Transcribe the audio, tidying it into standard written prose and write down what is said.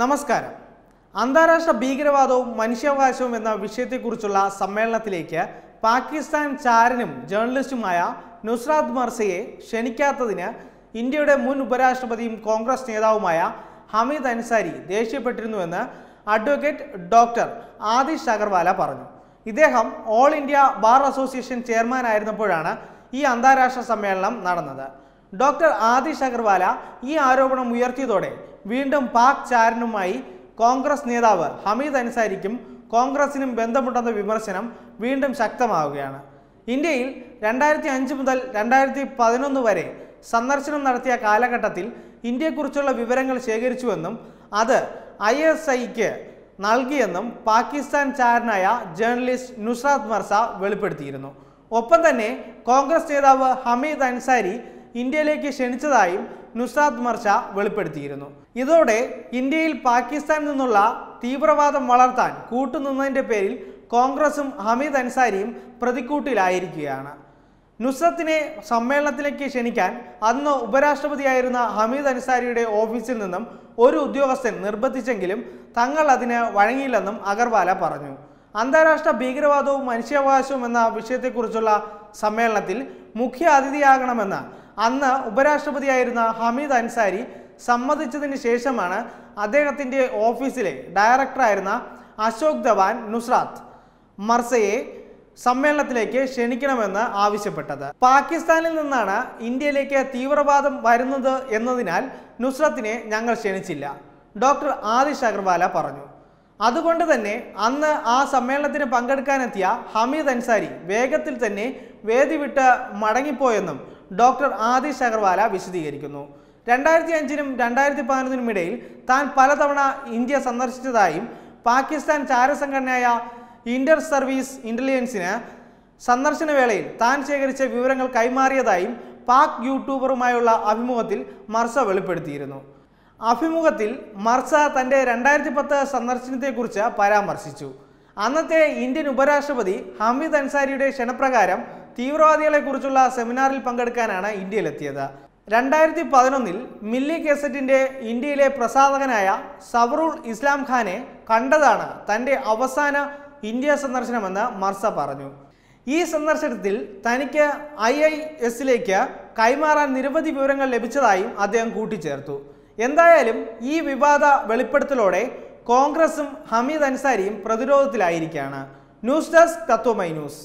നമസ്കാരം. അന്താരാഷ്ട്ര ഭീകരവാദവും മനുഷ്യാവകാശവും എന്ന വിഷയത്തെക്കുറിച്ചുള്ള സമ്മേളനത്തിലേക്ക് പാകിസ്ഥാൻ ചാരനും ജേർണലിസ്റ്റുമായ നുസ്രാത് മിർസയെ ക്ഷണിക്കാത്തതിന് ഇന്ത്യയുടെ മുൻ ഉപരാഷ്ട്രപതിയും കോൺഗ്രസ് നേതാവുമായ ഹമീദ് അൻസാരി ദേഷ്യപ്പെട്ടിരുന്നുവെന്ന് അഡ്വക്കേറ്റ് ഡോക്ടർ ആദിഷ് അഗർവാല പറഞ്ഞു. ഇദ്ദേഹം ഓൾ ഇന്ത്യ ബാർ അസോസിയേഷൻ ചെയർമാനായിരുന്നപ്പോഴാണ് ഈ അന്താരാഷ്ട്ര സമ്മേളനം നടന്നത്. ഡോക്ടർ ആദിഷ് അഗർവാല ഈ ആരോപണം ഉയർത്തിയതോടെ വീണ്ടും പാക് ചാരനുമായി കോൺഗ്രസ് നേതാവ് ഹമീദ് അൻസാരിക്കും കോൺഗ്രസിനും ബന്ധമുണ്ടെന്ന വിമർശനം വീണ്ടും ശക്തമാവുകയാണ്. ഇന്ത്യയിൽ 2005 മുതൽ 2011 വരെ സന്ദർശനം നടത്തിയ കാലഘട്ടത്തിൽ ഇന്ത്യയെക്കുറിച്ചുള്ള വിവരങ്ങൾ ശേഖരിച്ചുവെന്നും അത് ISIക്ക് നൽകിയെന്നും പാകിസ്ഥാൻ ചാരനായ ജേർണലിസ്റ്റ് നുസ്രാത് മിർസ വെളിപ്പെടുത്തിയിരുന്നു. ഒപ്പം തന്നെ കോൺഗ്രസ് നേതാവ് ഹമീദ് അൻസാരി ഇന്ത്യയിലേക്ക് ക്ഷണിച്ചതായും നുസ്രാത് മിർസ വെളിപ്പെടുത്തിയിരുന്നു. ഇതോടെ ഇന്ത്യയിൽ പാകിസ്ഥാനിൽ നിന്നുള്ള തീവ്രവാദം വളർത്താൻ കൂട്ടുനിന്നതിൻ്റെ പേരിൽ കോൺഗ്രസും ഹമീദ് അൻസാരിയും പ്രതിക്കൂട്ടിലായിരിക്കുകയാണ്. നുസ്രത്തിനെ സമ്മേളനത്തിലേക്ക് ക്ഷണിക്കാൻ അന്ന് ഉപരാഷ്ട്രപതിയായിരുന്ന ഹമീദ് അൻസാരിയുടെ ഓഫീസിൽ നിന്നും ഒരു ഉദ്യോഗസ്ഥൻ നിർബന്ധിച്ചെങ്കിലും തങ്ങൾ അതിന് വഴങ്ങിയില്ലെന്നും അഗർവാല പറഞ്ഞു. അന്താരാഷ്ട്ര ഭീകരവാദവും മനുഷ്യാവകാശവും എന്ന വിഷയത്തെക്കുറിച്ചുള്ള സമ്മേളനത്തിൽ മുഖ്യ അതിഥിയാകണമെന്ന് അന്ന് ഉപരാഷ്ട്രപതിയായിരുന്ന ഹമീദ് അൻസാരി സമ്മതിച്ചതിന് ശേഷമാണ് അദ്ദേഹത്തിൻ്റെ ഓഫീസിലെ ഡയറക്ടറായിരുന്ന അശോക് ധവാൻ നുസ്രാത് മിർസയെ സമ്മേളനത്തിലേക്ക് ക്ഷണിക്കണമെന്ന് ആവശ്യപ്പെട്ടത്. പാകിസ്ഥാനിൽ നിന്നാണ് ഇന്ത്യയിലേക്ക് തീവ്രവാദം വരുന്നത് എന്നതിനാൽ നുസ്രത്തിനെ ഞങ്ങൾ ക്ഷണിച്ചില്ല, ഡോക്ടർ ആദിഷ് അഗർവാല പറഞ്ഞു. അതുകൊണ്ട് തന്നെ അന്ന് ആ സമ്മേളനത്തിന് പങ്കെടുക്കാനെത്തിയ ഹമീദ് അൻസാരി വേഗത്തിൽ തന്നെ വേദി വിട്ട് മടങ്ങിപ്പോയെന്നും ഡോക്ടർ ആദിഷ് അഗർവാല വിശദീകരിക്കുന്നു. 2005നും 2011നും ഇടയിൽ താൻ പലതവണ ഇന്ത്യ സന്ദർശിച്ചതായും പാകിസ്ഥാൻ ചാരസംഘടനയായ ഇന്റർ സർവീസ് ഇന്റലിജൻസിന് സന്ദർശന വേളയിൽ താൻ ശേഖരിച്ച വിവരങ്ങൾ കൈമാറിയതായും പാക് യൂട്യൂബറുമായുള്ള അഭിമുഖത്തിൽ മിർസ വെളിപ്പെടുത്തിയിരുന്നു. അഭിമുഖത്തിൽ മിർസ തൻ്റെ 2010 സന്ദർശനത്തെക്കുറിച്ച് പരാമർശിച്ചു. അന്നത്തെ ഇന്ത്യൻ ഉപരാഷ്ട്രപതി ഹമീദ് അൻസാരിയുടെ ക്ഷണപ്രകാരം തീവ്രവാദികളെക്കുറിച്ചുള്ള സെമിനാറിൽ പങ്കെടുക്കാനാണ് ഇന്ത്യയിലെത്തിയത്. 2011 മില്ലി ഗസറ്റിൻ്റെ ഇന്ത്യയിലെ പ്രസാധകനായ സബറുൾ ഇസ്ലാം ഖാനെ കണ്ടതാണ് തൻ്റെ അവസാന ഇന്ത്യ സന്ദർശനമെന്ന് മിർസ പറഞ്ഞു. ഈ സന്ദർശനത്തിൽ തനിക്ക് IISലേക്ക് കൈമാറാൻ നിരവധി വിവരങ്ങൾ ലഭിച്ചതായും അദ്ദേഹം കൂട്ടിച്ചേർത്തു. എന്തായാലും ഈ വിവാദ വെളിപ്പെടുത്തലോടെ കോൺഗ്രസും ഹമീദ് അൻസാരിയും പ്രതിരോധത്തിലായിരിക്കുകയാണ്. News desk Tatwamayi news.